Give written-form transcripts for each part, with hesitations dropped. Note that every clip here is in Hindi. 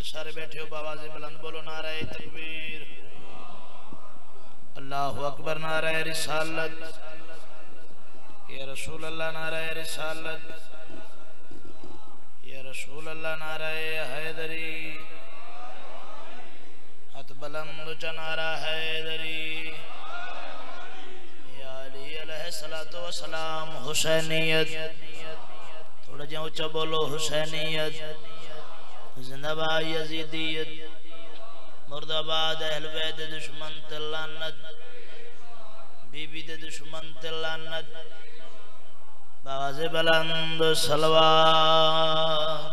फिर सारे बैठे हो बाबा जी बुलंद बोलो नाराए तकबीर, अल्लाह अकबर, नाराए रिसालत, या रसूल अल्लाह, नाराए रिसालत, या रसूल अल्लाह, नाराए हैदरी, हाथ बुलंद ऊंचा नारा हैदरी, या अली अलैहिस्सलातु वस्सलाम, हुसैनियत, थोड़ा जा ऊंचा बोलो हुसैनियत, जिंदाबाद यजीदियत, मुर्दाबाद अहल बैत दे दुश्मन ते लानत, बीबी दे दुश्मन ते लानत, बाज़े बुलंद सलवात,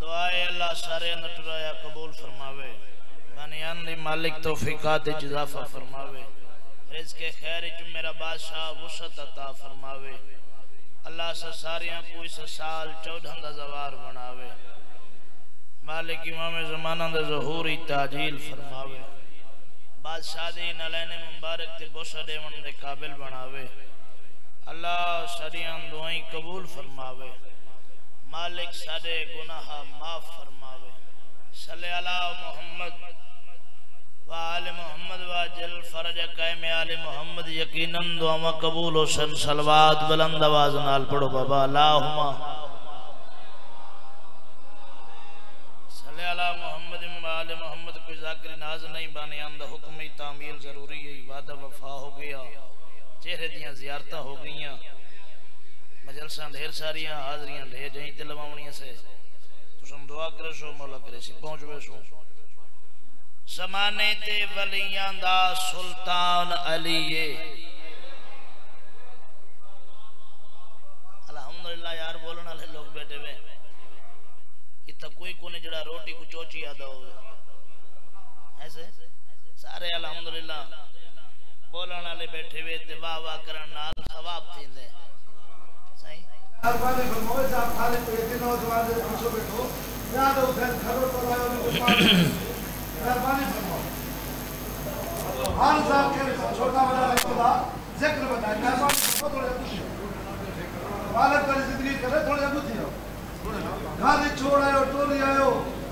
दुआए अल्लाह सारे नटराया कबूल फरमावे, बनियान दी मालिक तौफीकात इजाफा फरमावे, रिज़्क़ खैर च मेरा बादशाह वसअत अता फरमावे, अल्लाह से सारियाँ कोई से साल 14 दा जवार बनावे, मालिक इमाम ज़माना दा ज़हूरी ताजील फरमावे, बादशाह दी नलैने मुबारक ते बोसा देवन दे काबिल बनावे, अल्लाह सारियाँ दुआएं कबूल फरमावे, मालिक सारे गुनाह माफ फरमावे, सल्ले अला मोहम्मद व आले मोहम्मद व जल फरज कायम आले मोहम्मद। यकीनन दुआवा कबूल हो सन। सलवात बुलंद आवाज नाल पढ़ो बाबा, अल्लाहुम्मा सल्ले अला मोहम्मद व आले मोहम्मद। कोई ज़ाकिर नाज नहीं, बानियां दा हुक्म ही तामील जरूरी है। वादा वफा हो गया, चेहरे दियां ज़ियारतां हो गईयां, मजलसां ढेर सारियां, हाज़रियां ढेर जहीं ते लवावणियां से। तुम दुआ करो सो मौला करे सी पहुंचवे सो। ज़माने ते वलियां दा सुल्तान अली है। अल्हम्दुलिल्लाह यार बोलने वाले लोग बैठे हुए। इतना कोई कोने जड़ा रोटी को चोची आदा हो ऐसे सारे अल्हम्दुलिल्लाह बोलने वाले बैठे हुए। ते वाह वाह करन नाल सवाब थींदे सही।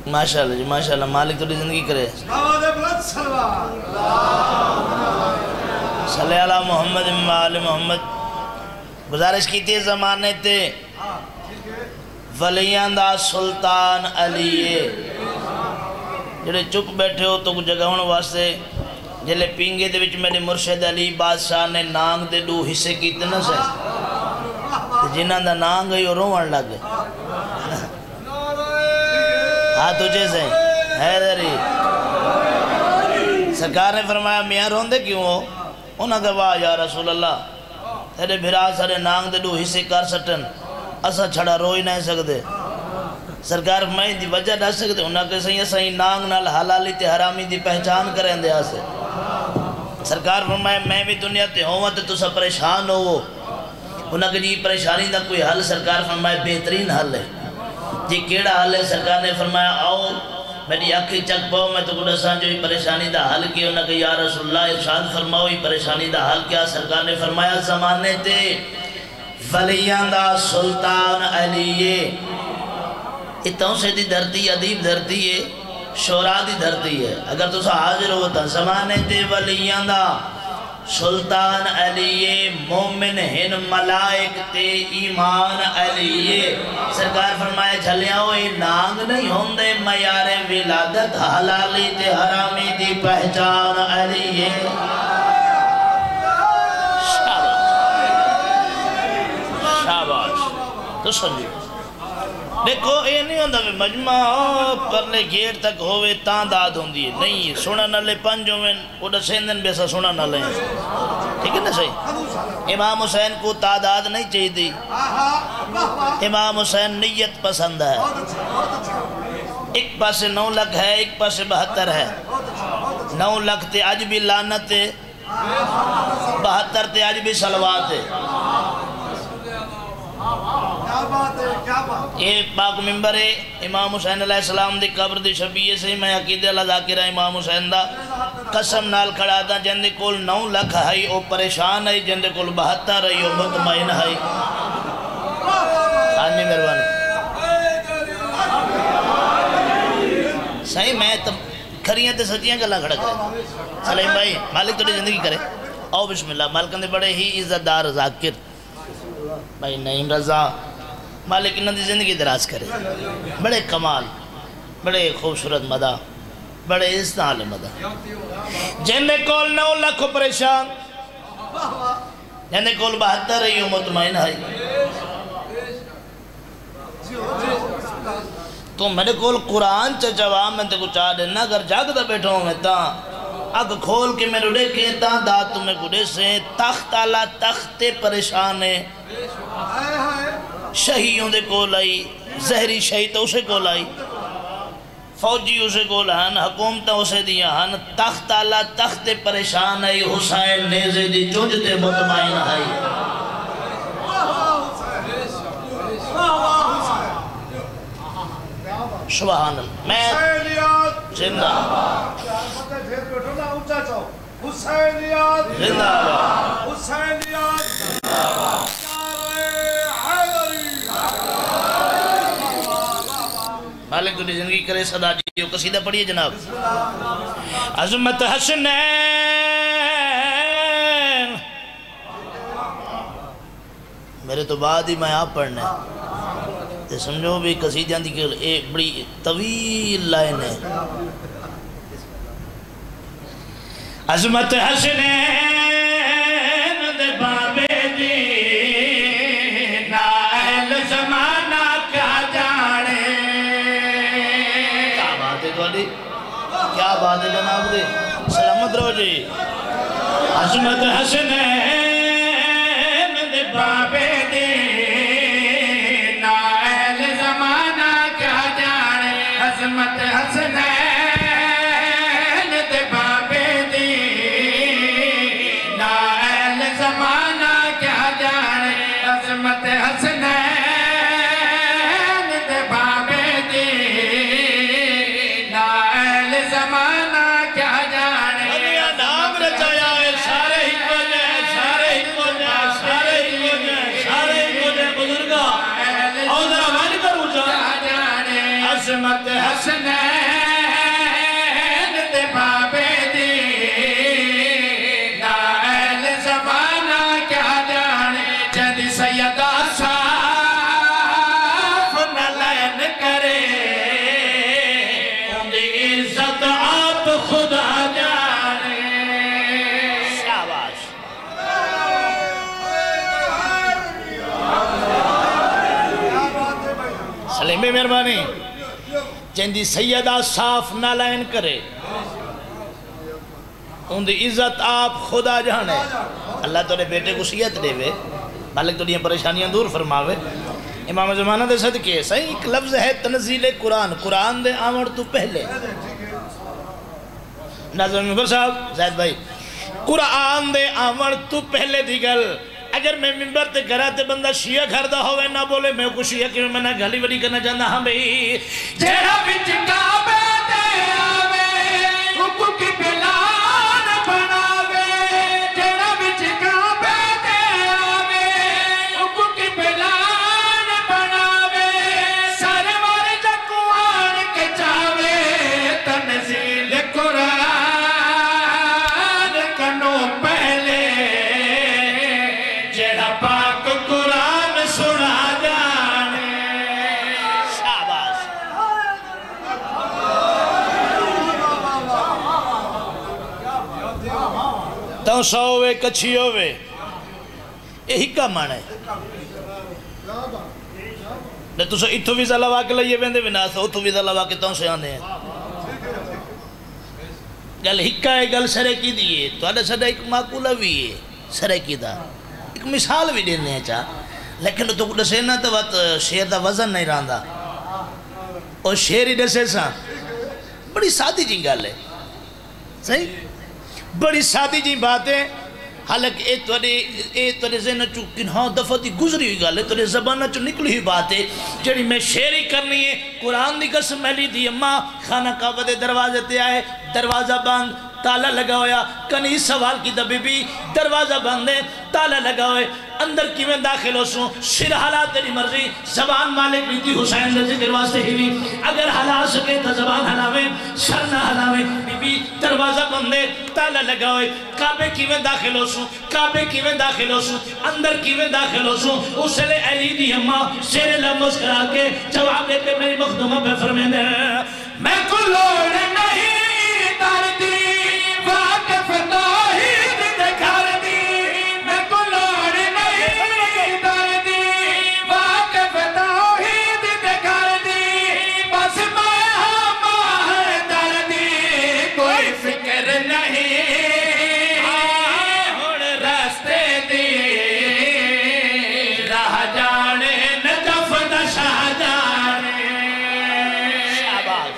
माशाल्लाह जी माशाल्लाह, मालिक तो जिंदगी करे। सल्ले अला मोहम्मद व आले मोहम्मद। गुजारिश की थी जमाने ते वलियां दा सुल्तान अली जेड़े चुप बैठे हो तो जगाउन वास्ते जिले पींगे दे विच मेरे मुर्शिद अली बादशाह ने नांग दे दो हिस्से कीते न से जिन्हां दा नांग ही रोवण लग गए। हां तुझे से हैदरी सरकार ने फरमाया मियां रोंदे क्यों हो? उन्हां दा वाह या रसूल अल्लाह तेरे भिरा सारे नांग दे दो हिस्से कर सटन असा छड़ा रो ही नहीं सकदे। सरकार मैं दी वजह दस सकते उन्होंने सही सही नांग नाल हलाली ते हरामी दी पहचान करें दे। सरकार फरमाए मैं भी दुनिया ते होवां तो तुसा परेशान होवो। उन्होंने जी परेशानी का कोई हल? सरकार फरमाए बेहतरीन हल है जी। केड़ा हल है? सरकार ने फरमाया आओ मेरी आखी चक पाओ मैं तुमको दसा जो परेशानी का हल के। उन्होंने या रसूलल्लाह इरशाद फरमाओ परेशानी का हल क्या? सरकार ने फरमाया जमाने ते वलियां दा सुल्तान अली। इतौसे दी धरती अदीब धरती है, शोरा दी धरती है। अगर तुम हाजिर हो तो जमाने ते वलियां दा सुल्तान अली, मोमिन हिन मलाइक ते ईमान अली। सरकार फरमाए झलिया नांग नहीं होंदे मयारे विलादत हलाली ते हरामी दी पहचान अली। शाबाश शाबाश। तो समझो देखो ये नहीं होंदा मजमा परले गेट तक होवे तां दाद होंदी है। नहीं सुनन वाले पंज होवे ओ दसेंदन बेसा सुनन वाले। ठीक है ना सही। इमाम हुसैन को तादाद नहीं चाहिए थी। इमाम हुसैन नियत पसंद है। एक पासे 9 लाख है, एक पासे 72 है। 9 लाख ते आज भी लानत है, 72 ते आज भी सलवात है। ये पाक मिंबर है इमाम हुसैन अलैहिस्सलाम दी कब्र दी शबीए से। मैं अकीदे अल्लाह ज़ाकिर इमाम हुसैन दा कसम नाल खड़ा था। जिंदे कोल 9 लाख है वो परेशान है, जिंदे कोल 72 है वो मुतमईन है। हाँ जी मेहरबानी। सही मैं तो खरियां तो सच्चियां गल्लां खड़ा करे। सलीम भाई मालिक थोड़ी जिंदगी करे। आओ बिस्मिल्ला मालिक ने बड़े ही इज्जतदार जाकिर भाई नईम रजा मालिक इन्हों की जिंदगी दराज करे। बड़े कमाल बड़े खूबसूरत मदा बड़े इस्ताल मदा जिन्हें कोल 9 लाख परेशान जिन्हें कोल 72 ही मुतमईन है। तो मेरे कोल कुरान च जवाब मैं तेको चा देना अगर जागता बैठा हूँ मैं ता अग खोल के मेरे देखे ता दात तुम्हें गुडे से तख्त आला तख्ते परेशान है। शही उनके कोल आई जहरी शही तो उसे कोल आई फौजी उसे कोल हन हुकूमत उसे दिया हन तख्त आला तख्ते परेशान आई हुसैन नेजे दी जुजते मुतमईन आई। सुभान अल्लाह मैं जिंदाबाद ऊंचा चाओ हुसैनियत जिंदाबाद हुसैनियत जिंदाबाद नारे हैदरी जिंदाबाद मालिक तुझे जिंदगी करे सदा जियो। कसीदा पढ़िए जनाब। अजमत हसनैन मेरे तो बाद ही मैं आप पढ़ना है समझो भी कसीदियाँ की एक बड़ी तवील लाइन है। अजमत हसनैन दे बाबे दी नाल जमाना क्या जाने। क्या बात है थोड़ी क्या बात है जनाब दे सलामत रहो जी। अजमत हसनैन दे बाबे दी अजमत हसनैन दे बाबे दी नाल ज़माना क्या जाने। अजमत हसनैन दे बाबे दी नाल ज़माना क्या जाने। नाम रचाया है सारे ही बोले सारे ही बोले सारे ही बोले सारे ही बोले बुजुर्गा औदा मन करूँ जा जाने। अजमत हसनैन दे बाबे दी नाल ज़माना क्या जाने। जद सैयदा साफ न लैन करे उनकी इज्जत आप खुदा जाने। शाबाश सलीम भाई मेहरबानी जिंदी सैयदा साफ ना लाइन करे उनकी इज्जत आप खुदा जाने। अल्लाह तेरे बेटे को सियत देवे मालिक तेरी परेशानियां दूर फरमावे। इमाम जमाना दे सदके सही एक लफ्ज है तनजील कुरान कुरान दे आवण तो पहले नाज़िम मेंबर साहब जायद भाई कुरान दे आवण तो पहले दी गल। अगर मैं मिंबर ते करा ते बंदा शिया करदा होवे ना बोले मैं कुछ शिया कि मैं ना गाली वाली करना चाहता। हाँ भाई जेड़ा विच काबे ते आवे रुकु की बिलान बनावे। जेड़ा विच काबे ते आवे रुकु की बिलान बनावे सरवर जकुआन के चावे तनजील कुरान कनो पहले। जेड़ा पाक कुरान सुना जाने। शाबाश तो सौ वे कछी होवे यही का मन है। तुम इतों वीजा लवा के लाइए बहते बिना उतों वीजा लवा के तुम से आने गल हिका है गल सरे की दी है तो सदा एक माकूला भी है सरे की दा एक मिसाल भी देने चाह लेकिन तो दसे ना तो बात शेर का वजन नहीं रहा और शेर ही दसे सा बड़ी सादी जी गल है सही बड़ी सादी जी बात है। हालांकि ये जहन चु कि दफा की गुजरी हुई गल है तेरे जबाना चु निकली हुई बात है जी। मैं शेर ही करनी है कुरान की कसम मैली थी अम्मा खाना काबा के दरवाजे ते आए दरवाजा बंद ताला लगा होया। कनी सवाल की बीबी दरवाजा बंद है, ताला लगा होए, अंदर किवें दाखिल हो सू? सिर हला तेरी मर्जी। जबान मालिक बीबी हुसैन रज़ी के वास्ते ही भी अगर हला सके तो जबान हलावे, सर ना हलावे। बीबी दरवाजा बंद है, ताला लगा होए। काबे किवें दाखिल हो सू? काबे किवें दाखिल हो सू? अंदर किवें दाखिल हो सू? उसले अली दी अम्मा शेर ला मुस्कुरा के जवाब देते मेरी मखदूमा पे फरमाने, मैं को लोड़ नहीं तरती वाकफ तौहीद दिखाती, मैं को लोड़ नहीं तरती वाकफ तौहीद दिखाती, बस मैं हम तरती कोई फिक्र नहीं हुण रास्ते दी राह जाने नजफ दशा जाने। शाबाश।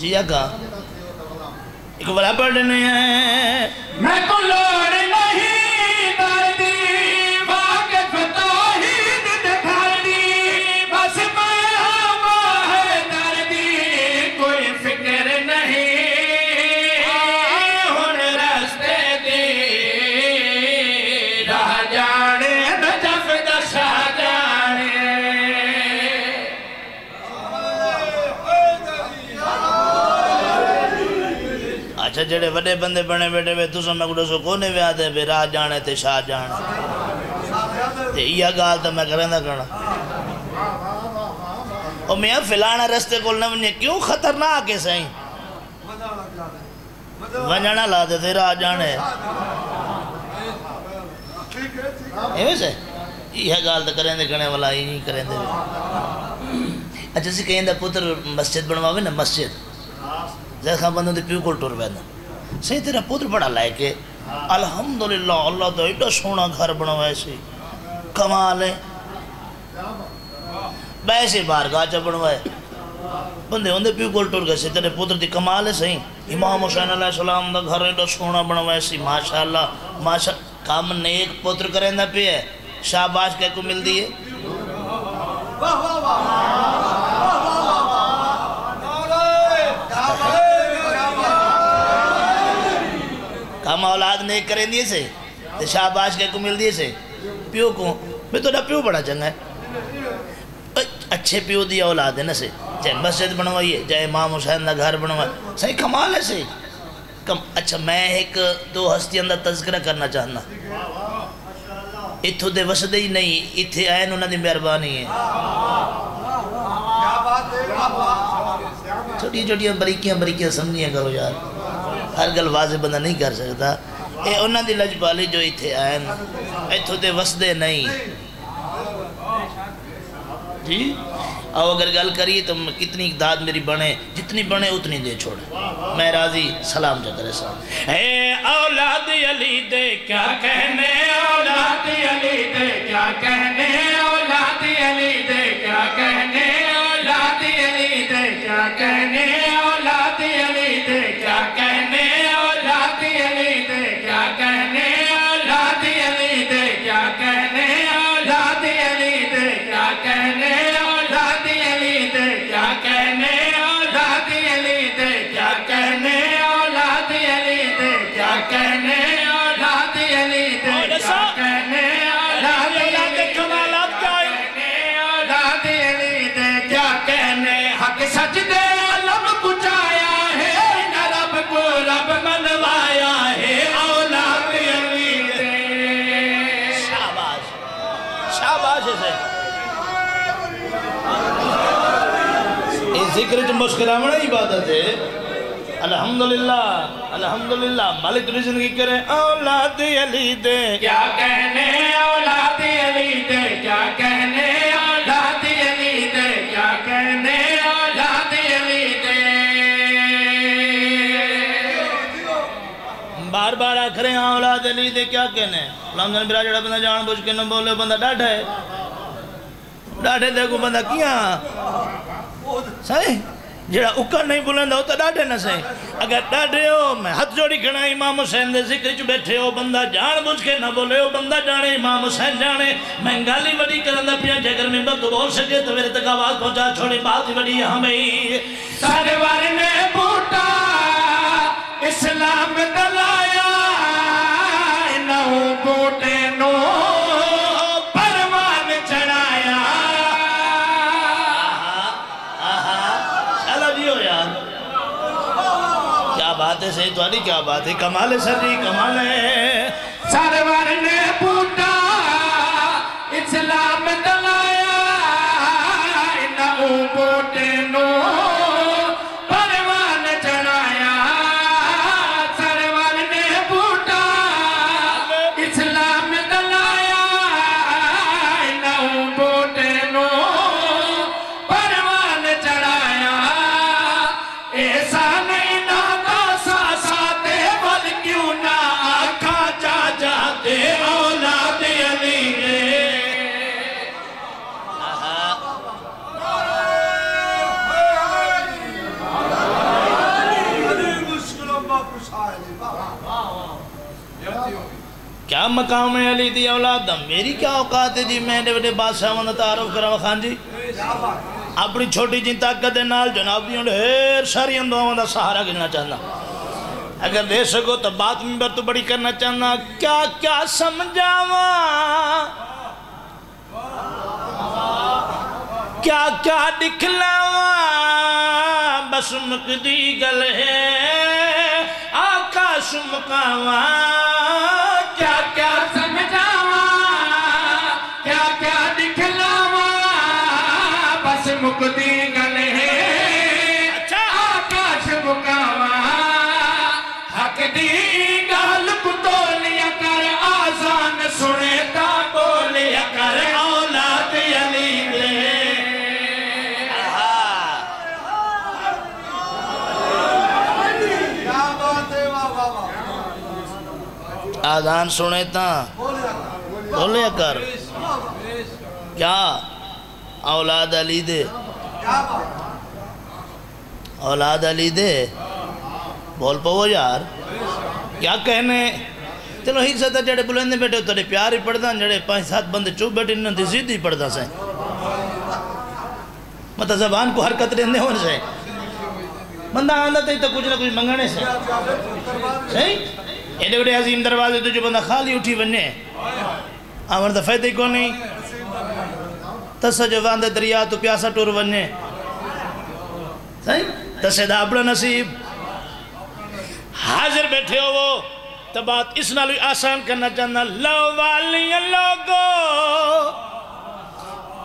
जी आगा एक बड़ा पढ़ने हैं, मैं को लोड़ नहीं तरती वाक़िफ़ तौहीद दिखाती, बस मैं हम तरती कोई फिक्र नहीं हुण रास्ते दी राह जाने नजफ़ दशा जाने। अच्छा जेडे वड्डे बंदे बने बैठे वे तुसा मैं दसो कोने वे आदे वे राह जाने ते शाह जाने, ते इया गाल तो मैं करंदा करना। ओ मियां फिलाना रस्ते कोल न वने क्यों, खतरनाक है सही, वंजना ला दे ते राह जाने। एवे से इया गाल तो करंदे गणे वाला ही नहीं करंदे। अच्छा सी कहंदा पुत्र मस्जिद बनवावे ना, मस्जिद जैसा बंदों के प्यू को टुर पैदा सही। तेरा पुत्र बड़ा लायक है, अलहमदुलिल्लाह, अल्लाह तो एडा सोहना घर बनवाया सी, कमाल है। वैसे बार गाच बनवाए बंदे उनके प्यू को टुर गए, तेरे पुत्र की कमाल है सही। इमाम हुसैन अलैहिस्सलाम का घर एडा सोहना बनवाया सी, माशाअल्लाह माशा। काम नेक पुत्र करेंदा पे है, शाबाश कह को मिलती है। हम औलाद नहीं करें दिए से तो शाबाश के को मिल दिए से प्यो को। मैं तो प्यो बड़ा चंगा है, अच्छे प्यो दी औलाद है ना से। चाहे मस्जिद बनवाइए, चाहे इमाम हुसैन का घर बनवाए, सही कमाल है सही कम। अच्छा मैं एक दो हस्तियों का तस्करा करना चाहना, इतों दे वसदे ही नहीं, इतने आए उन्होंने मेहरबानी है। छोटिया छोटिया बरीकियाँ बरीकियाँ समझिया करो यार, हर गल वाजे बंदा नहीं कर सकता। ये उन्होंने लजपाली जो इतने आए ना, इतों तो वसदे नहीं जी। आओ अगर गल करिए तो कितनी दाद मेरी बने, जितनी बने उतनी दे छोड़े, मैं राजी। सलाम जो करे साहब। ए औलाद अली दे क्या कहने, औलाद अली दे क्या कहने, औलाद अली दे क्या कहने, औलाद अली दे क्या कहने, औलाद अली दे क्या कहने, औलाद अली दे क्या कहने, औलाद अली दे क्या कहने, औलाद अली दे क्या कहने, औलाद अली दे क्या कहने, औलाद अली दे क्या कहने, औलाद अली दे क्या कहने, औलाद अली दे क्या कहने, औलाद अली दे क्या कहने। हक सच दे रब पुचाया है न, रब को रब मनवाया है, औलाद अली दे। शाबाश शाबाश। इस जिक्र च मुस्कुरावना इबादत है। अल्हम्दुलिल्लाह अल्हम्दुलिल्लाह, मालिक रिज़्क़ करे। औलाद अली दे क्या कहने, औलाद अली दे क्या कहने, औलाद अली दे क्या कहने, औलाद अली दे। बार बार आखरे औलाद अली दे क्या कहने। गुलाम बिरा जड़ा बंदा जान बुझ के न बोले, बंदा डाढ़ा है, डाढ़े देखो बंदा किया सही। जरा उकर नहीं बुलंदा हो तो डाढ़े न सही। अगर डाढ़े हो मैं हथ जोड़ी खड़ा इमाम हुसैन दे जिक्र च बैठे हो, बंदा जान बुझ के ना बोले हो, बंदा जाने इमाम हुसैन जाने। मैं गाली बड़ी करंदा पिया, जगर में बद बोल सके तो मेरे तक आवाज पहुंचा छोड़ी बात बड़ी। हमें सारे बारे में बूटा इस्लाम दलाया ना बूटे नो बात है सही तुम्हारी, क्या बात है, कमाल है सर जी, कमाल है। सरवर ने बूटा इस्लाम दलाया ना बूटे नो परवान चढ़ाया। सरवर ने बूटा इस्लाम दलाया ना बूटे नो परवान चढ़ाया। ऐसा क्या मकाम है अली दी औलाद, मेरी क्या औकात है जी। मैंने बड़े बादशाह ने तारुफ करावा खान जी अपनी छोटी जी ताकत जनाब दी ढेर सारिया दुआओं का सहारा गिनना चाहना, अगर दे सको तो बात में तो बड़ी करना चाहना। क्या क्या समझावा, क्या क्या दिखलावा, बस मुकदी गल है आका सुमकावा। क्या क्या समझावा, क्या क्या दिखलावा, बस मुकदी गल है अच्छा आका सुमकावा। हक दी गल कुतोलिया कर आजान सुने ता बोलिया कर औलाद अली दे। आदान सुने ता बोले कर क्या औलाद अली दे, औलाद अली दे बोल पो यार क्या कहने। चलो ही सदा जड़े बुलंदे बैठे तेरे प्यार ही पढ़दा, जड़े पांच सात बंदे चुप बैठे इन्होंने जिद ही पढ़दा से मत जबान को हरकत देने हो से। बंदा आंदा तो कुछ ना कुछ मंगने से सही, एडे बड़े अजीम दरवाजे तो जो बंदा खाली उठी बने आवन तो फायदे को नहीं। तस जो वांदे दरिया तो प्यासा टूर बने सही, तसे दा अपना नसीब। हाजिर बैठे हो वो तो बात इस नाल आसान करना चाहना। लो वालिया लोगो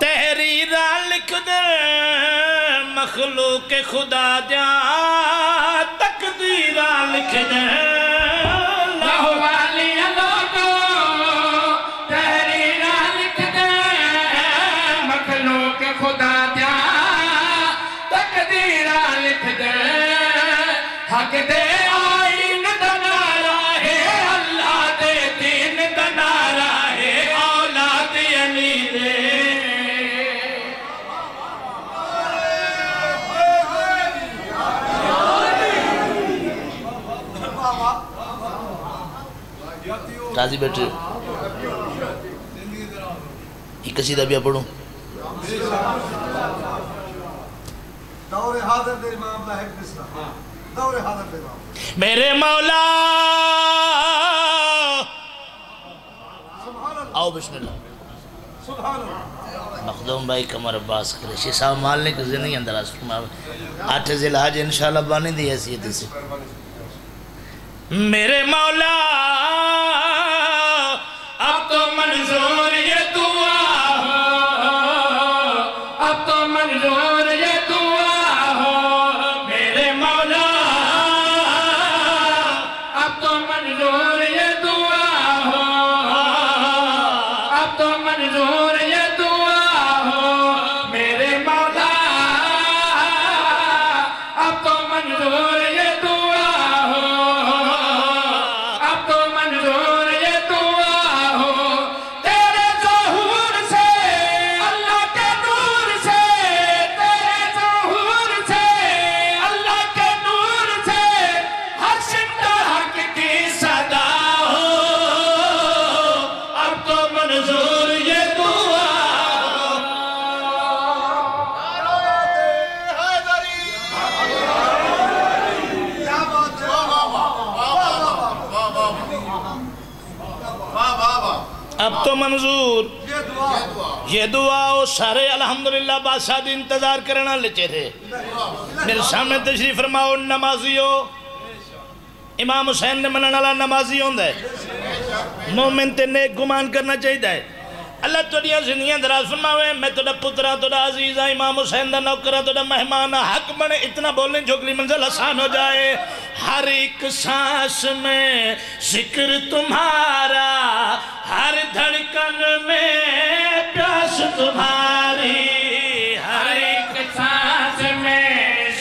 तहरीरा लिख दे मखलूक खुदा जा तकदीरा लिख दे। हक दे आईन दा नारा है, अल्लाह दे दीन दा नारा है, औलाद अली दे। राजी बैठे एक कसीदा भी पढ़ो दौरे हाजिर दे मामला है किसका मेरे मौला। आओ बिस्मिल्लाह। मखदूम भाई कमर अब्बास कुरैशी साहब मालने के जिंदगी अंदर आठ जिला आज इंशाल्लाह बाने दी हैसियत से। मेरे मौला अब तो मंजूर ये दुआ हो, अब तो मंजूर ये दुआ हो मेरे मौला। अब तो मंजूर ये दुआ वो सारे अल्हम्दुलिल्लाह बादशाह इंतजार करना लचे थे। मेरे सामने तशरीफ फरमाओ नमाजियो। इमाम हुसैन ने मनने वाला नमाजी होंदा है। मोमिन ते नेक गुमान करना चाहिए। अल्लाह तुहाडियां जिंदगियां दराज फरमावे। मैं तुहाडा पुत्रा तुहाडा अजीजा इमाम हुसैन दा नौकरा तुहाडा मेहमान हक बने। इतना बोलने जोगली मंजिल आसान हो जाए। हर एक सांस में जिक्र तुम्हारा, हर धड़कन में प्यास तुम्हारी, हर एक सांस में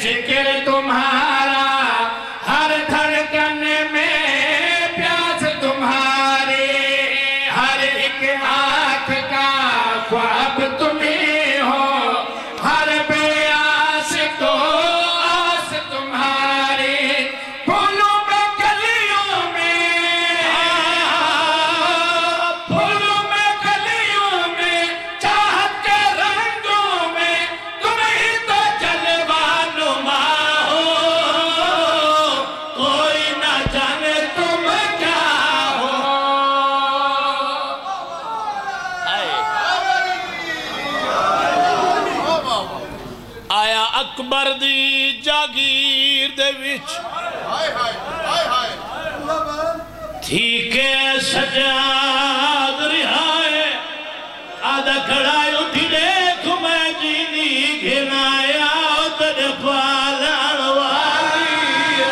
जिक्र तुम्हारा, हर धड़कन में प्यास तुम्हारी, हर एक आँख का ख्वाब तुम्हें हो, हर प्यास को आस तुम्हारी, फूलों में कलियों में, फूलों में कलियों में, चाहत के रंगों में तुम ही तो जलवानुमा हो। कोई ना जाने तुम क्या हो। आया अकबर दी जागीर दे विच ठीक है सजाद रिहाए। आधा खड़ा उठी देख मैं जीनी घिनाया तेरे पालन वाली।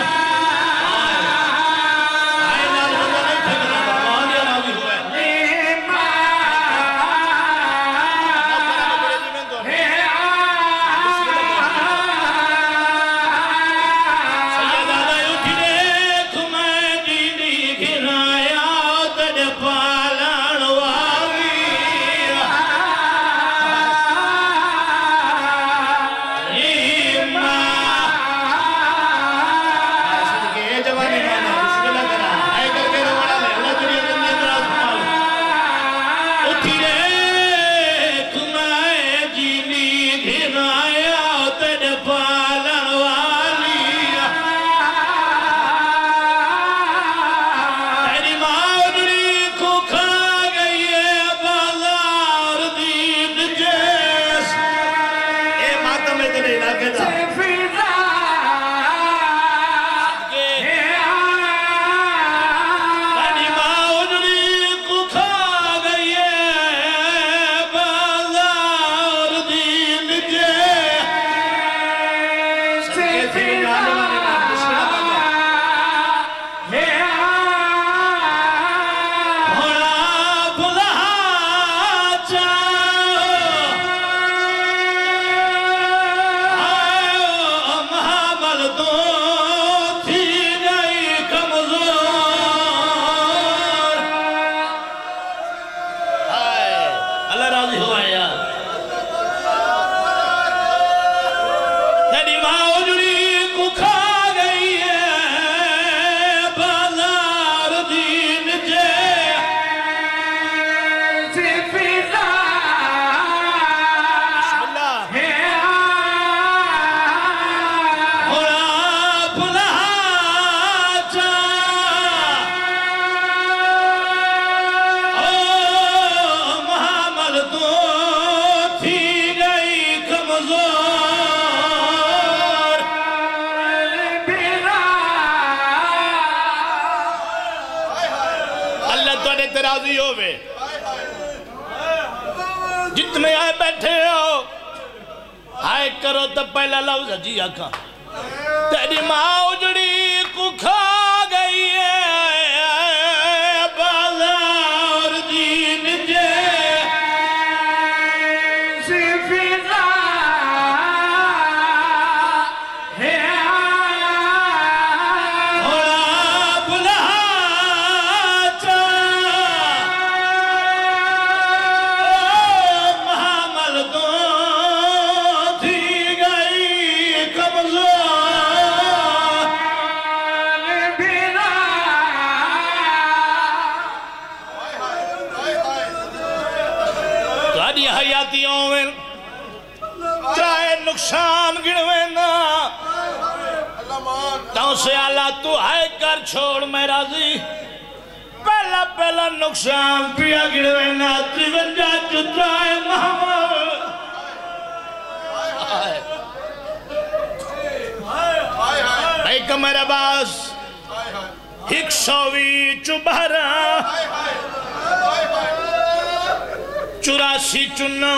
आए लाल बंदा नहीं ठगना था, बहुत ही राजी हुआ है। सैयद आधा उठी देख मैं जीनी घिनाया तेरे पालन वाली। जितने आए बैठे हो हाय करो तो पहला लफ्ज जी आका। तेरी माँ उजड़ी को खा गई है बाजार दीन जे से फिजा है चाहे नुकसान गिनवे ना तो से आला तू हाय कर छोड़ मैं राजी। पहला पहला नुकसान पिया गिरवेना 53 चुतरा है भाई कमर अब्बास 120 चुबारा 84 चुन्ना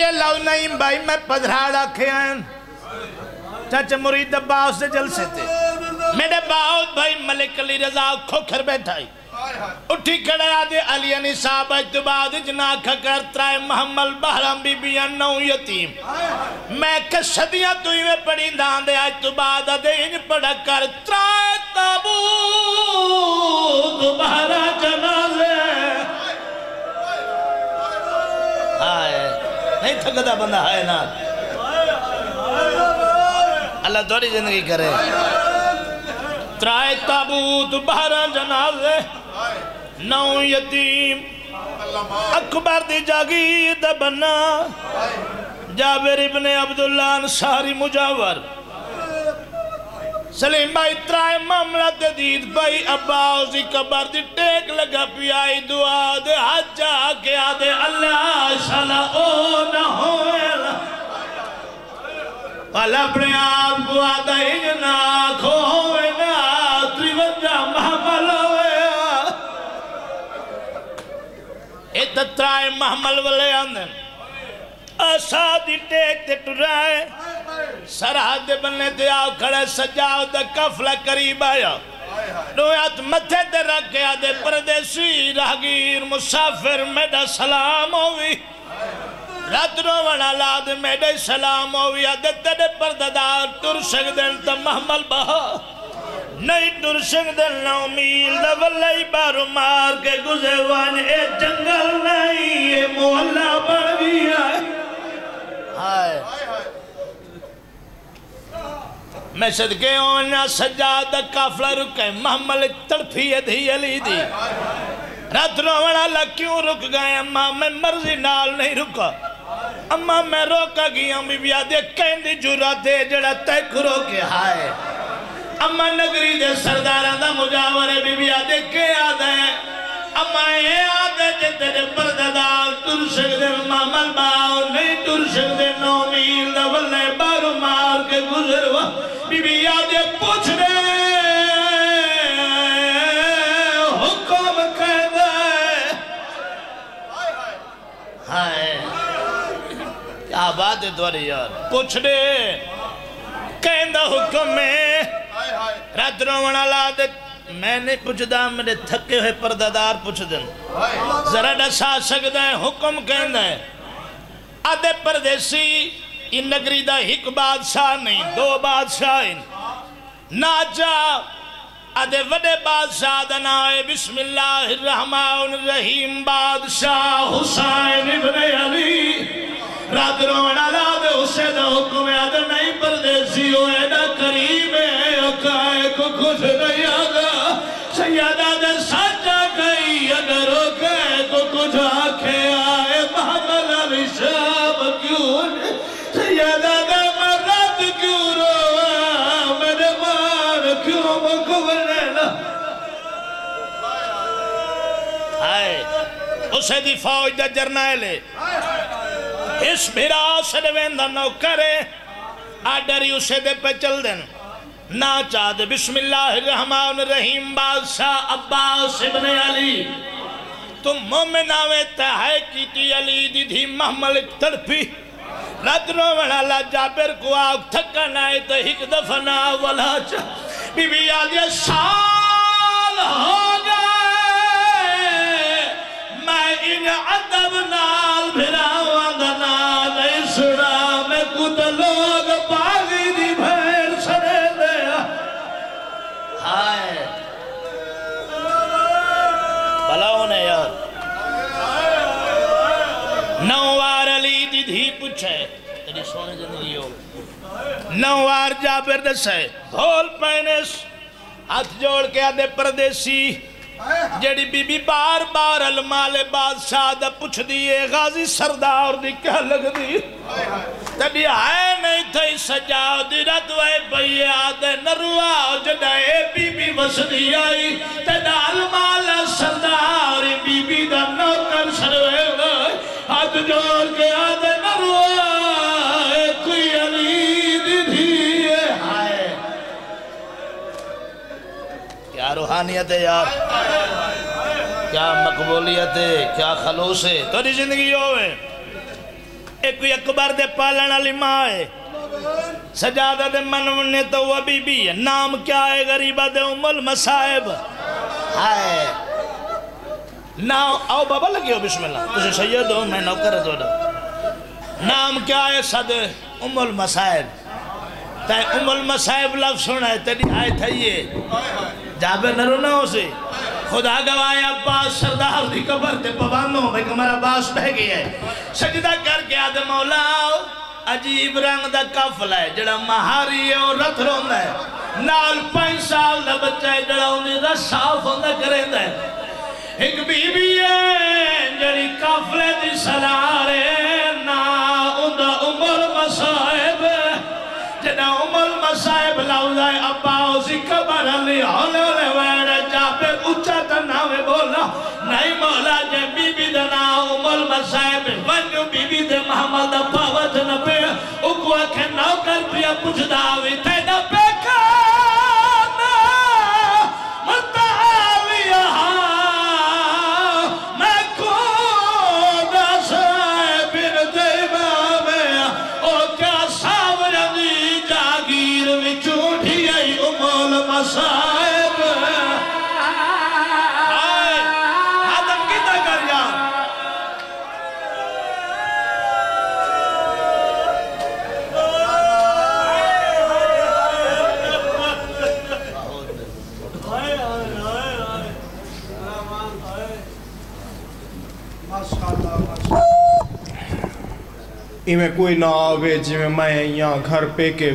ये लाओ नहीं भाई मैं पधरा रखे हैं चाचा मुरीद अब्बास से जलसे थे मेरे बाउद भाई मलिक अली रजा खोखर बैठा उठी खड़ा आदे अली अनी साहब अजबाद जना खकर त्राय महमल बहराम बीबियां नौ यतीम मैं कसदियां तुई में पड़ी दांदे आज तो बाद आदे इन पड़ा कर त्राय ताबूत बहरा जनाजे हाय नहीं थकदा बंदा है ना अल्लाह थोड़ी जिंदगी करे त्राय ताबूत 12 जनाजे 9 यतीम अकबर दी जागीर दा बना जाबिर इब्ने अब्दुल्ला अंसारी मुजावर सलीम भाई त्राय मामला ते दीद भाई अब्बास दी कबर दी टेक लगा पियाई दुआ दे हाथ जा के आदे अल्लाह शाला ओ ना होए अल अपने आप को आदा ना खो त्राय महमल वाले आंदे आसादी टेक ते टुराए सरहद बने ते आ खड़े सजाओ दा काफला करीब आया दो हाथ मथे ते रख के आदे परदेसी राहगीर मुसाफिर मेरा सलाम होवी रात रो वणा लाद मेरा सलाम होवी आदे तेरे परदादार तुर सकदे त महमल बहा नहीं तुर सकदे ना मील दा वल्लाई बारो मार के गुजरवान ए जंगल नहीं ए मोहल्ला बन गया हाय मैं सदके होना सजाद काफला रुके महमल तड़फी दी अली दी रात रोवणा ला क्यों रुक गए अम्मा मैं मर्जी नाल नहीं रुका अम्मा मैं रोका गया बीबिया दे कहंदी जुरात है जड़ा तै करो के हाय अम्मा नगरी दे सरदारा दा मुजावरे बीबिया देखे आदे अम्मा ये आदे जे तेरे परदादार तुर सकदे मामल बाओ नहीं तुर सकदे नौ मील दा वल्ले बारो मार के गुजरवा बीबिया दे पूछ दे हुक्म कर दे हाय क्या बात है तुम्हारी यार पूछ दे कहंदा हुक्म है रात रोवण ला दे मैं नहीं पूछदा मेरे थके हुए परदादार पूछदे जरा दसा सकदा है हुक्म कहंदा है आदे परदेसी ई नगरी दा एक बादशाह नहीं 2 बादशाह ना जा आदे वडे बादशाह दा नाम है बिस्मिल्लाहिर रहमानिर रहीम बादशाह हुसैन इब्ने अली रात रोवण ला दे उसे दा हुक्म है आदे नहीं परदेसी होए ना करीब है को कुछ नहीं आगा सैयदा दे साचा गई अगर हो गए तो कुछ आखे आए महमल अली साहब क्यों सैयदा दे मर्द क्यों रोआ मेरे मार क्यों मुकबले ना हाय उसे दी फौज दा जरनैल इस भिरास रवेंदा नौकरे आडरी उसे दे पे चल देन ना चाहते बिस्मिल्लाहिर्रहमानिर्रहीम बादशाह अब्बास इब्ने अली तुम मोमिन आवे तहाय की अली दीदी महमल तड़फी रात रोवणा ला जाबिर को आग थका ना तो एक दफना वाला बीबी आलिया साल हो गए मैं इन अदब नाल भिरावां दा नाल सुना मैं कुत लोग पागी दी भेड़ सड़े हाय भला होने यार नौवार अली दीदी पूछे तेरी सोने जिंदगी हो नौवार जाबिर दसे ढोल पैनेस हाथ जोड़ के आदे परदेसी जेड़ी बीबी बार बार अलमाले बादशाह पुछदी है गाजी सरदार दी क्या लगदी तभी आए नहीं थई सजाओ दी रत वे भैया दे नरुआ जदा ए बीबी वसदी आई ते अलमाला सरदार बीबी दा नौकर सरवे हाथ जोड़ के आ दे नरुआ कोई अली दी थी हाय क्या रूहानियत है यार, क्या मकबूलियत है, क्या खलूस है तेरी जिंदगी होवे। एक अकबर दे पालन वाली मां है सजादा दे मन ने तो वह बीबी है, नाम क्या है गरीबा दे उमल मसाइब हाय ना आओ बाबा लगे हो बिस्मिल्लाह तुझे सैयद हो मैं नौकर है थोड़ा नाम क्या है सद उमल मसाइब ते उमल मसाइब लफ्ज सुना है तेरी आए थई जाबे न रोना उसे खुदा गवाए अब्बास सरदार दी कबर ते पवानो भाई हमारा बास बह गया है सजदा करके आद मौला अजीब रंग दा काफला है जड़ा महारी है और रथ रोंदा है नाल 5 साल दा बच्चा है जड़ा उनी रस साफ होंदा करदा है एक बीबी है जड़ी काफले दी सरार है ना उंदा उमर मसाइब जना उमर मसाइब लाउला है अब्बा उसी कबर अली हौले हौले जाबे उच्चा तनावे बोला नहीं मौला जे बीबी दा ना उमल मसाइब वन्यू बीबी दे मोहम्मद दा पावत न पे उकवा के नौकर पिया पुछदा वे ते ना बेका ना मुतालिया मैं को दसाब दे बावे ओ क्या सावरदी जागीर विच उठी आई उमल मसाइब इमें कोई ना आवे जिमें मैं यहाँ घर पे के